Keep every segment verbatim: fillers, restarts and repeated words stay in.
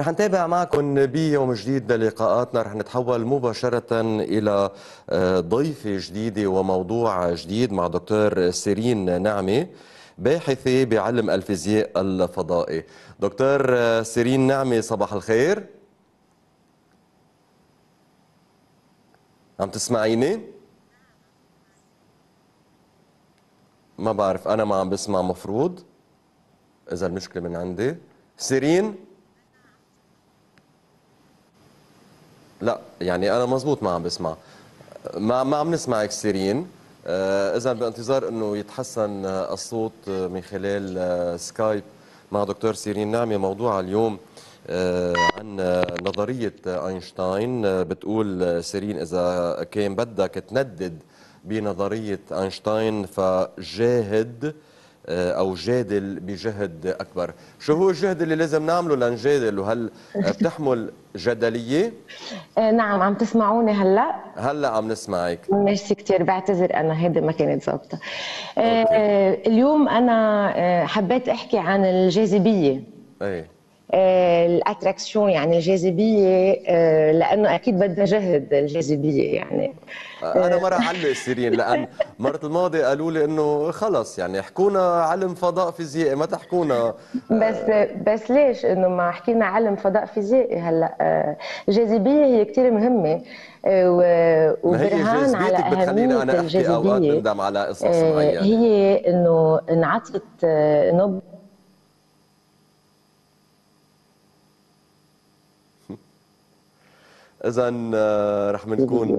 رح نتابع معكم بيوم جديد للقاءاتنا. رح نتحول مباشرة إلى ضيفة جديدة وموضوع جديد مع دكتور سيرين نعمة، باحثة بعلم الفيزياء الفضائي. دكتور سيرين نعمة، صباح الخير. عم تسمعيني؟ ما بعرف، أنا ما عم بسمع مفروض، إذا المشكلة من عندي. سيرين؟ لا، يعني أنا مزبوط ما عم بسمع، ما ما عم نسمعك سيرين. آه إذا بانتظار إنه يتحسن الصوت من خلال آه سكايب مع دكتور سيرين نعمة. موضوع اليوم آه عن نظرية أينشتاين. آه بتقول سيرين إذا كان بدك تندد بنظرية أينشتاين فجاهد آه أو جادل بجهد أكبر. شو هو الجهد اللي لازم نعمله لنجادل، وهل بتحمل جدلية؟ آه نعم، عم تسمعوني هلا؟ هلا عم نسمعك. ميرسي كثير، بعتذر انا هيدي ما كانت ظابطة. آه آه اليوم انا آه حبيت احكي عن الجاذبية. ايه آه الاتراكشن، يعني الجاذبية، آه لانه اكيد بدها جهد الجاذبية يعني. آه انا ما رح اعلق سيرين، لان مرة الماضي قالوا لي انه خلص يعني حكونا علم فضاء فيزيائي، ما تحكونا. بس بس ليش انه ما حكينا علم فضاء فيزيائي هلا؟ الجاذبية هي كثير مهمة، وبرهان على أهمية أنا الجاذبية. ندم على قصص معينة، هي انه انعطت نبض. إذا رح منكون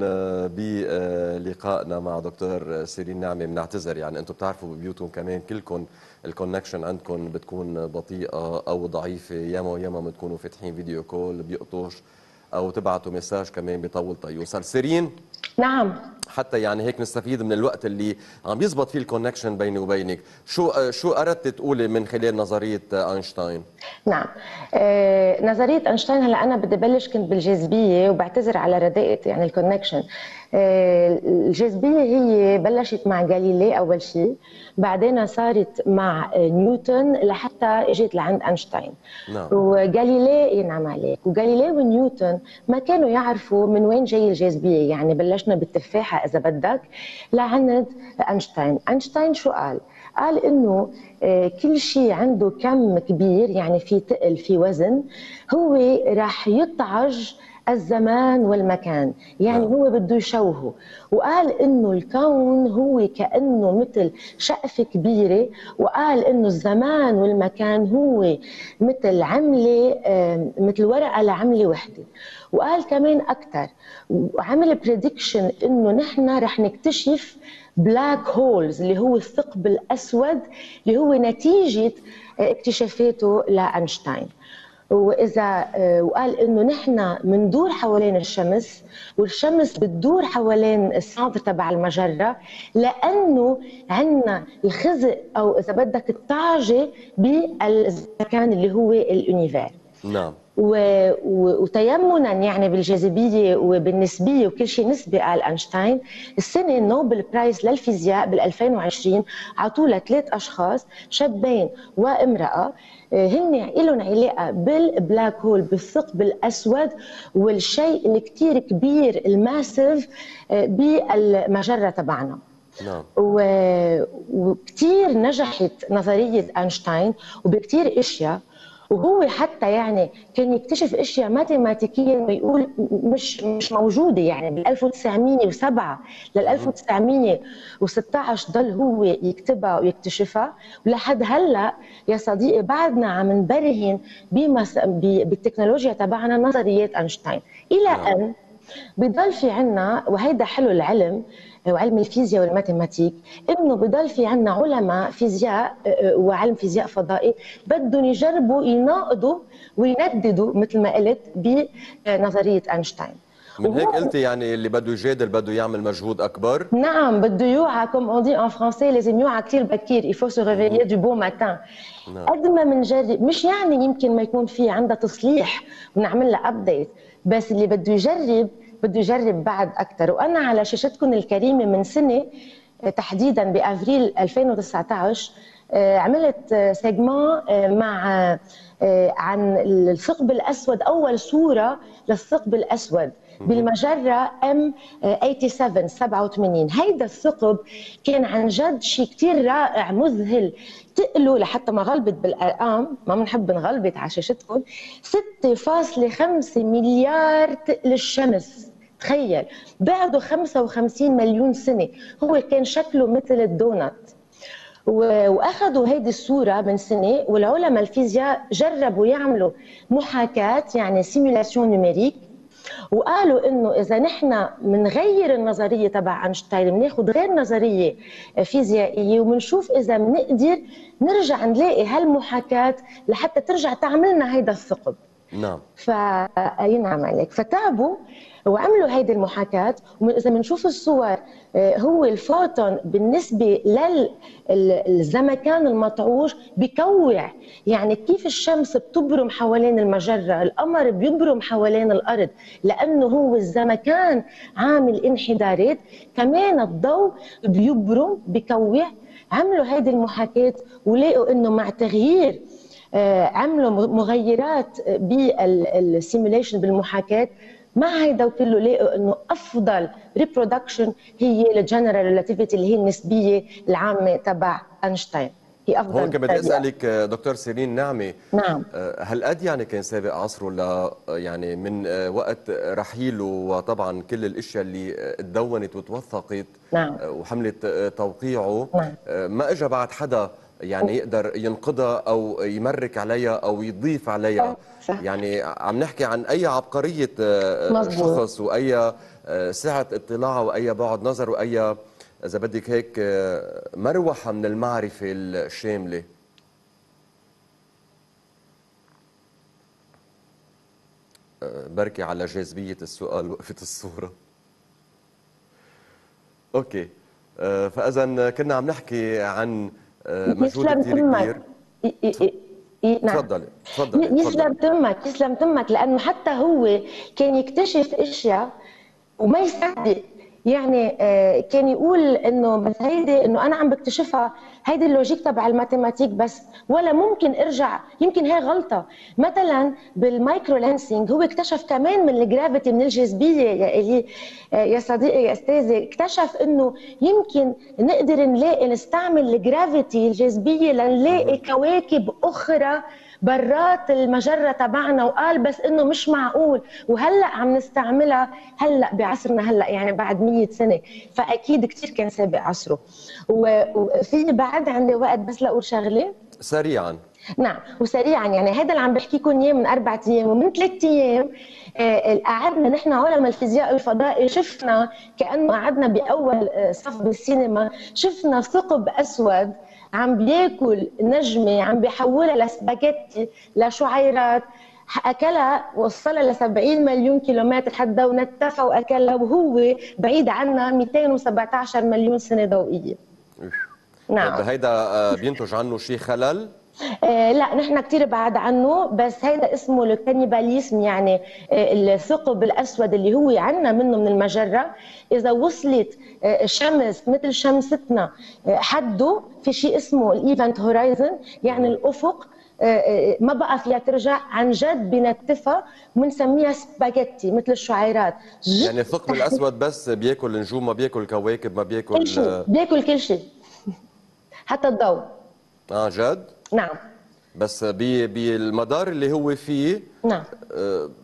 بلقائنا مع دكتور سيرين نعمة. بنعتذر، يعني أنتم بتعرفوا ببيوتكم كمان كلكم الكونكشن عندكم بتكون بطيئة أو ضعيفة، ياما وياما بتكونوا فاتحين فيديو كول بيقطوش، أو تبعتوا مساج كمان بيطول تيوصل. سيرين؟ نعم. حتى يعني هيك نستفيد من الوقت اللي عم يزبط فيه الكونكشن بيني وبينك. شو شو اردت تقولي من خلال نظريه أينشتاين؟ نعم، آه نظريه أينشتاين. هلا انا بدي بلش كنت بالجاذبيه، وبعتذر على رداءه يعني الكونكشن. آه الجاذبيه هي بلشت مع جاليلي اول شيء، بعدين صارت مع نيوتن لحتى اجت لعند أينشتاين. نعم. وجاليلي ينعم عليك، وجاليلي ونيوتن ما كانوا يعرفوا من وين جاي الجاذبيه، يعني بلشنا بالتفاحه إذا بدك لعند أينشتاين. أينشتاين شو قال؟ قال إنه كل شيء عنده كم كبير، يعني في ثقل في وزن، هو راح يطعج الزمان والمكان، يعني هو بده يشوهه. وقال إنه الكون هو كأنه مثل شقفة كبيرة، وقال إنه الزمان والمكان هو مثل عملة، مثل ورقة لعملة وحدة. وقال كمان أكثر، وعمل بريدكشن إنه نحن رح نكتشف بلاك هولز، اللي هو الثقب الأسود، اللي هو نتيجة اكتشافاته لأينشتاين. وإذا وقال إنه نحن مندور حوالين الشمس، والشمس بتدور حوالين السنتر تبع المجرة، لأنه عندنا الخزق أو إذا بدك الطاجة بالمكان اللي هو اليونيفير. نعم. وتيمنا يعني بالجاذبيه وبالنسبيه وكل شيء نسبي، قال أينشتاين السنه نوبل برايز للفيزياء بال ألفين وعشرين عطوا لها ثلاث اشخاص، شابين وامراه، هن لهم علاقه بالبلاك هول، بالثقب الاسود، والشيء اللي كثير كبير الماسيف بالمجره تبعنا. نعم. وكثير نجحت نظريه أينشتاين وبكثير اشياء، وهو حتى يعني كان يكتشف اشياء ماتيماتيكيا ويقول مش مش موجوده، يعني بال ألف وتسعمية وسبعة لل ألف وتسعمية وستة عشر ضل هو يكتبها ويكتشفها. ولحد هلا يا صديقي بعدنا عم نبرهن بالتكنولوجيا تبعنا نظريات أينشتاين، الى ان بضل في عنا، وهيدا حلو العلم وعلم الفيزياء والماتيماتيك، انه بضل في عنا علماء فيزياء وعلم فيزياء فضائي بدهم يجربوا يناقضوا وينددوا مثل ما قلت بنظريه أينشتاين. من هيك قلتي يعني اللي بده يجادل بده يعمل مجهود اكبر؟ نعم، بده يوعى، كوم اون دي ان فرونسي، لازم يوعى كثير بكير، يفو سو ريفيلي دو بو ماتان. قد ما بنجرب، مش يعني يمكن ما يكون في عندها تصليح ونعمل لها ابديت، بس اللي بده يجرب بده يجرب بعد اكثر. وانا على شاشتكم الكريمه من سنه تحديدا بافريل ألفين وتسعة عشر عملت سيجمون مع عن الثقب الأسود، أول صورة للثقب الأسود بالمجرة إم سبعة وثمانين. هيدا الثقب كان عن جد شيء كتير رائع مذهل، تقلوا لحتى ما غلبت بالأرقام، ما بنحب نغلبت على شاشتكم، ستة فاصلة خمسة مليار تقل الشمس، تخيل بعده خمسة وخمسين مليون سنة. هو كان شكله مثل الدونات، واخذوا هيدي الصوره من سنه، والعلماء الفيزياء جربوا يعملوا محاكاه يعني سيمولاسيون نوميريك، وقالوا انه اذا نحن بنغير النظريه تبع أينشتاين، بناخذ غير نظريه فيزيائيه وبنشوف اذا بنقدر نرجع نلاقي هالمحاكاه لحتى ترجع تعملنا هيدا الثقب. نعم. فينعم عليك، فتعبوا وعملوا هيدي المحاكاة، وإذا بنشوف الصور هو الفوتون بالنسبة للزمكان المطعوش بكوع، يعني كيف الشمس بتبرم حوالين المجرة، القمر بيبرم حوالين الأرض، لأنه هو الزمكان عامل انحدارات، كمان الضوء بيبرم بكوع. عملوا هيدي المحاكاة ولقوا إنه مع تغيير عملوا مغيرات بالسيميوليشن بالمحاكاة، مع هيدا وكله لقوا انه افضل ريبرودكشن هي الجنرال ريلاتيفيتي اللي هي النسبيه العامه تبع أينشتاين، هي افضل. هون كنت بدي اسالك دكتور سيرين نعمه. نعم. هل قد يعني كان سابق عصره ل يعني من وقت رحيله، وطبعا كل الاشياء اللي تدونت وتوثقت، نعم، وحملت توقيعه، نعم، ما اجى بعد حدا يعني يقدر ينقضها او يمرك عليها او يضيف عليها؟ يعني عم نحكي عن اي عبقريه شخص، واي سعه اطلاع، واي بعد نظر، واي اذا بدك هيك مروحه من المعرفه الشامله. بركي على جاذبيه السؤال وقفت الصوره. اوكي، فاذا كنا عم نحكي عن مجهود كتير كبير. تفضلي تفضلي. يسلم تمك، يسلم تمك، لانه حتى هو كان يكتشف اشياء وما يصدق، يعني كان يقول انه بس هيدي انه انا عم بكتشفها، هيدي اللوجيك تبع الماتيماتيك بس، ولا ممكن ارجع، يمكن هي غلطه. مثلا بالمايكرو لانسينج هو اكتشف كمان من الجرافيتي، من الجاذبيه يا الي يا صديقي يا استاذي، اكتشف انه يمكن نقدر نلاقي نستعمل الجرافيتي الجاذبيه لنلاقي كواكب اخرى برات المجرة تبعنا، وقال بس انه مش معقول، وهلأ عم نستعملها هلأ بعصرنا هلأ، يعني بعد مية سنة، فأكيد كتير كان سابق عصره. وفي بعد عندي وقت بس لأقول شغلة سريعا. نعم، وسريعا يعني هذا اللي عم بحكيكم اياه من أربع أيام ومن ثلاث أيام، قعدنا نحن علماء الفيزياء والفضاء، شفنا كأنه قعدنا بأول صف بالسينما، شفنا ثقب أسود عم بياكل نجمه، عم بيحولها لسباجيتي لشعيرات، اكلها وصلها ل سبعين مليون كيلومتر حتى، ونتفها واكلها وهو بعيد عنا مئتين وسبعة عشر مليون سنه ضوئيه. نعم. هيدا بينتج عنه شيء خلل؟ آه لا، نحن كثير بعاد عنه، بس هيدا اسمه الكانيباليزم، يعني الثقب الاسود اللي هو عنا منه من المجره، اذا وصلت الشمس مثل شمستنا حده، في شيء اسمه الايفنت هورايزن، يعني الافق ما بقى فيها ترجع، عن جد بنتفها وبنسميها سباجيتي مثل الشعيرات. يعني الثقب الاسود بس بياكل نجوم، ما بياكل كواكب، ما بياكل كل شيء، بياكل كل شيء حتى الضوء. اه جد؟ نعم. بس بالمدار اللي هو فيه، نعم،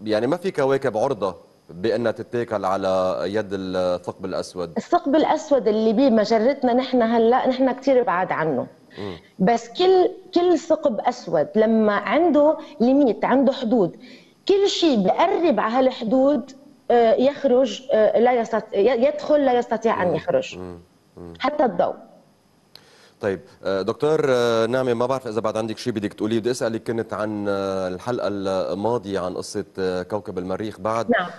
يعني ما في كواكب عرضة بأنها تتاكل على يد الثقب الأسود. الثقب الأسود اللي بمجرتنا نحن هلا، نحن كثير بعاد عنه. م. بس كل كل ثقب أسود لما عنده ليميت، عنده حدود، كل شيء بقرب على هالحدود يخرج، لا يستطيع يدخل، لا يستطيع أن يخرج. م. م. حتى الضوء. طيب دكتور نعمة، ما بعرف إذا بعد عندك شيء بدك تقوليه. بدي أسألك، كنت عن الحلقة الماضية عن قصة كوكب المريخ بعد، نعم،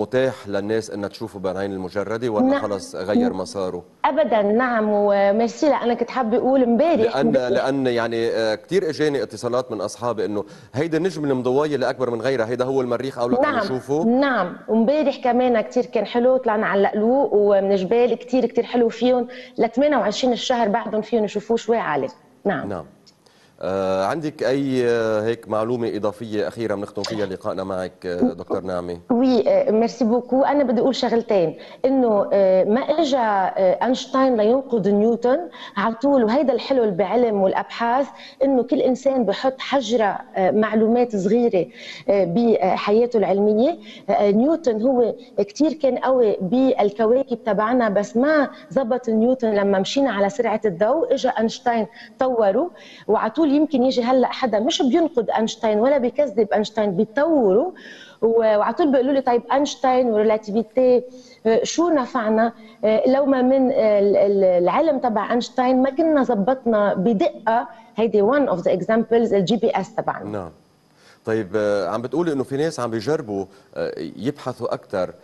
متاح للناس أنها تشوفه بعين المجردة، ولا نعم، خلص غير مساره؟ أبدا. نعم، وميرسي، لأنا كنت حابة أقول امبارح، لأن لأن يعني كثير إجاني اتصالات من أصحابي إنه هيدا النجم المضوية اللي أكبر من غيرها، هيدا هو المريخ أو لا؟ نعم نشوفه. نعم، وامبارح كمان كثير كان حلو، طلعنا على القلوق ومن جبال كثير كثير حلو، فيهم ل ثمانية وعشرين الشهر بعدهم فيهم يشوفوه شوي عالي. نعم. نعم. آه عندك أي هيك معلومة إضافية أخيرة بنختم فيها لقائنا معك دكتور نعمة؟ وي ميرسي بوكو. أنا بدي أقول شغلتين، إنه ما إجا أينشتاين لينقذ نيوتن على طول، وهيدا الحلو اللي بعلم والأبحاث إنه كل إنسان بحط حجرة معلومات صغيرة بحياته العلمية. نيوتن هو كتير كان قوي بالكواكب تبعنا، بس ما زبط نيوتن لما مشينا على سرعة الضوء، إجا أينشتاين طوره وعلى طول. يمكن يجي هلا حدا مش بينقد أينشتاين ولا بيكذب أينشتاين، بيطوروا وعلى طول بيقولوا لي طيب أينشتاين وريلاتيفيتي شو نفعنا؟ لو ما من العلم تبع أينشتاين ما كنا زبطنا بدقه. هيدي one of the examples الجي بي اس تبعنا. نعم. طيب عم بتقولي انه في ناس عم بيجربوا يبحثوا اكثر،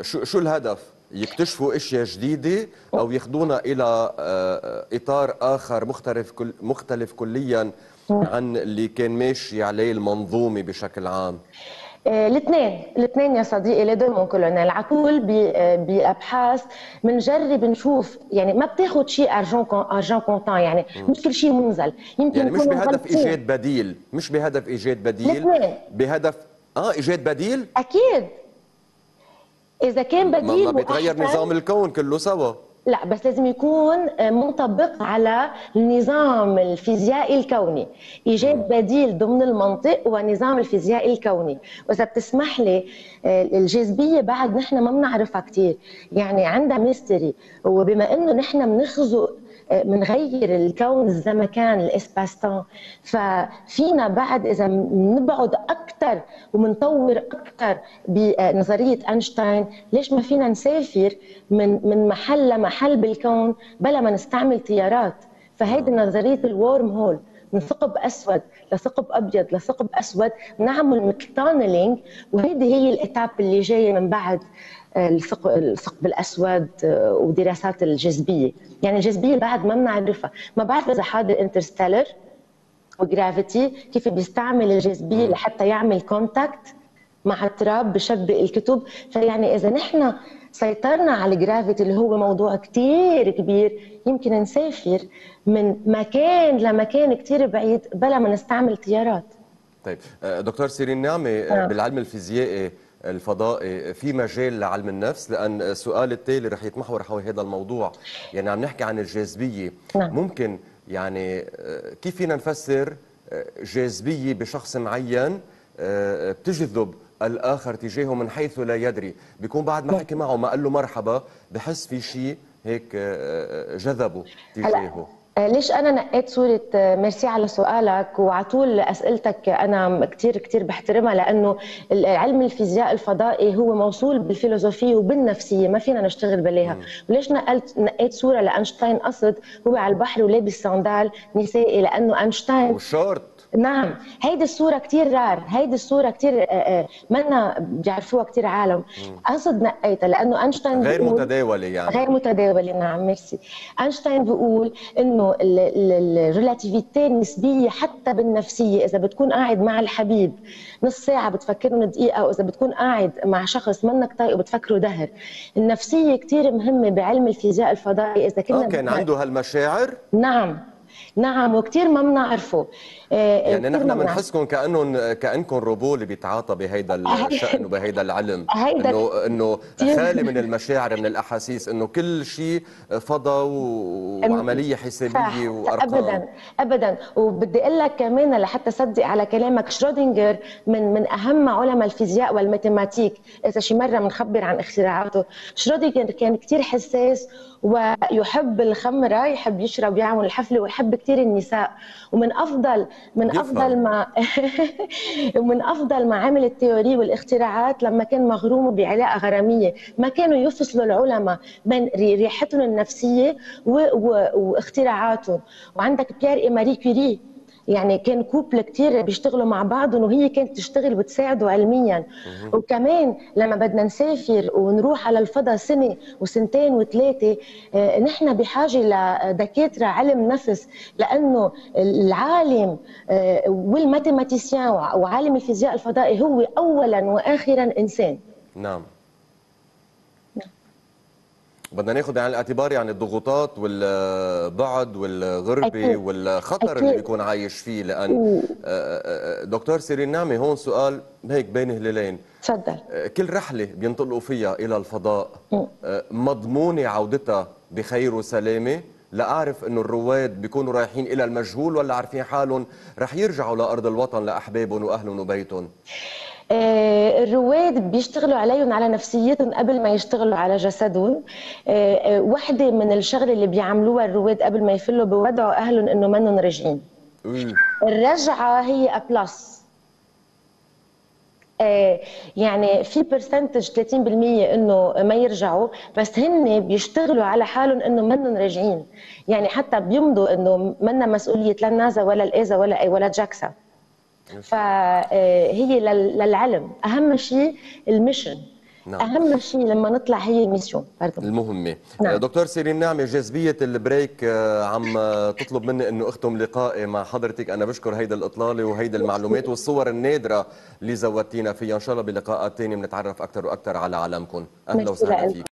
شو شو الهدف؟ يكتشفوا اشياء جديده او ياخذونا الى اطار اخر مختلف كل مختلف كليا عن اللي كان ماشي عليه المنظومه بشكل عام؟ الاثنين الاثنين يا صديقي، لدو مون كولونيل. على طول بابحاث بنجرب نشوف، يعني ما بتاخذ شيء ارجون ارجون كونتان، يعني مش كل شيء منزل. يمكن يعني مش بهدف ايجاد بديل، مش بهدف ايجاد بديل الاثنين. بهدف اه ايجاد بديل اكيد، إذا كان بديل ما بيتغير نظام الكون كله سوا. لا بس لازم يكون منطبق على النظام الفيزيائي الكوني، إيجاد بديل ضمن المنطق ونظام الفيزيائي الكوني. وإذا بتسمح لي، الجاذبية بعد نحن ما بنعرفها كتير، يعني عندها ميستري، وبما إنه نحن بنخزق منغير الكون الزمكان الاسباستان، ففينا بعد إذا نبعد أكثر ومنطور أكثر بنظرية أينشتاين، ليش ما فينا نسافر من من محل لمحل بالكون بلا ما نستعمل طيارات؟ فهيدي نظرية الورم هول، من ثقب أسود لثقب أبيض لثقب أسود، نعمل مثل تانلينج، وهيدي هي الإتاب اللي جاية من بعد الثقب الأسود ودراسات الجاذبية. يعني الجاذبية بعد ما بنعرفها، ما بعرف إذا حاضر انترستيلر وجرافيتي كيف بيستعمل الجاذبية لحتى يعمل كونتاكت مع التراب بشبق الكتب. فيعني إذا نحن سيطرنا على الجرافيتي اللي هو موضوع كتير كبير، يمكن نسافر من مكان لمكان كتير بعيد بلا ما نستعمل طيارات. طيب دكتور سيرين نعمة، بالعلم الفيزيائي الفضائي في مجال لعلم النفس؟ لأن السؤال التالي رح يتمحور حول هذا الموضوع. يعني عم نحكي عن الجاذبية، ممكن يعني كيف فينا نفسر جاذبية بشخص معين بتجذب الآخر تجاهه من حيث لا يدري، بيكون بعد ما حكي معه ما قال له مرحبا بحس في شيء هيك جذبه تجاهه. ليش أنا نقيت صورة ميرسي على سؤالك، وعلى طول أسئلتك أنا كتير كتير بحترمها، لأنه علم الفيزياء الفضائي هو موصول بالفلسفية وبالنفسية، ما فينا نشتغل بليها. وليش نقلت نقيت صورة لأينشتاين؟ قصد هو على البحر ولابس صندال نسائي، لأنه أينشتاين وشورت. نعم، هيدي الصورة كتير رار، هيدي الصورة كتير منا بيعرفوها كتير عالم. قصد نقيتها لأنه أينشتاين غير متداولة، يعني غير متداولة. نعم ميرسي. أينشتاين بيقول إنه الريلاتيفيتي النسبية حتى بالنفسية، إذا بتكون قاعد مع الحبيب نص ساعة بتفكرهم دقيقة، وإذا بتكون قاعد مع شخص منك طايقه بتفكره دهر. النفسية كتير مهمة بعلم الفيزياء الفضائي. إذا كنا كان عنده هالمشاعر. نعم نعم، وكثير ما بنعرفه. يعني نحن بنحسكم كانهم كانكم روبو اللي بيتعاطى بهيدا الشأن وبهيدا العلم، انه انه خالي من المشاعر من الاحاسيس، انه كل شيء فضا وعمليه حسابيه وارقام. ابدا ابدا. وبدي اقول لك كمان لحتى صدق على كلامك، شرودنجر من من اهم علماء الفيزياء والماتيماتيك، اذا شي مره بنخبر عن اختراعاته. شرودنجر كان كثير حساس ويحب الخمره، يحب يشرب، يعمل الحفله، ويحب كثير النساء. ومن افضل من افضل ما ومن افضل ما عمل التيوري والاختراعات لما كان مغروم بعلاقه غراميه. ما كانوا يفصلوا العلماء بين ريحتهم النفسيه واختراعاتهم. وعندك بيير ماري كوري، يعني كان كوبل كتير بيشتغلوا مع بعضهم، وهي كانت تشتغل وتساعده علميا. وكمان لما بدنا نسافر ونروح على الفضاء سنه وسنتين وثلاثه، نحن بحاجه لدكاتره علم نفس، لانه العالم والماتيماتيسيان وعالم الفيزياء الفضائي هو اولا واخرا انسان. نعم. بدنا ناخد على الاعتبار يعني الضغوطات والضعد والغربه والخطر اللي بيكون عايش فيه. لان دكتور سيرين نعمة هون سؤال هيك بين هلالين، تفضل. كل رحله بينطلقوا فيها الى الفضاء مضمونه عودتها بخير وسلامه؟ لاعرف انه الرواد بيكونوا رايحين الى المجهول ولا عارفين حالهم رح يرجعوا لارض الوطن لاحبابهم واهلهم وبيتهم؟ آه الرواد بيشتغلوا عليهم على نفسيتهم قبل ما يشتغلوا على جسدهم. آه آه وحده من الشغله اللي بيعملوها الرواد قبل ما يفلوا بودعوا اهلهم انه منهم راجعين. الرجعه هي ابلس، آه يعني في برسنتج ثلاثين بالمية انه ما يرجعوا، بس هن بيشتغلوا على حالهم انه منهم راجعين. يعني حتى بيمضوا انه منا مسؤوليه لا النازا ولا الايزا ولا ولا جاكسا. فهي للعلم اهم شيء المشن. نعم. اهم شيء لما نطلع هي الميسيون المهمه. نعم. دكتور سيرين نعمة، جاذبيه البريك عم تطلب مني انه اختم لقائي مع حضرتك. انا بشكر هيدا الاطلاله وهيدا المعلومات والصور النادره اللي زودتينا فيها. ان شاء الله بلقاءات ثانيه بنتعرف اكثر واكثر على عالمكم. اهلا وسهلا فيك.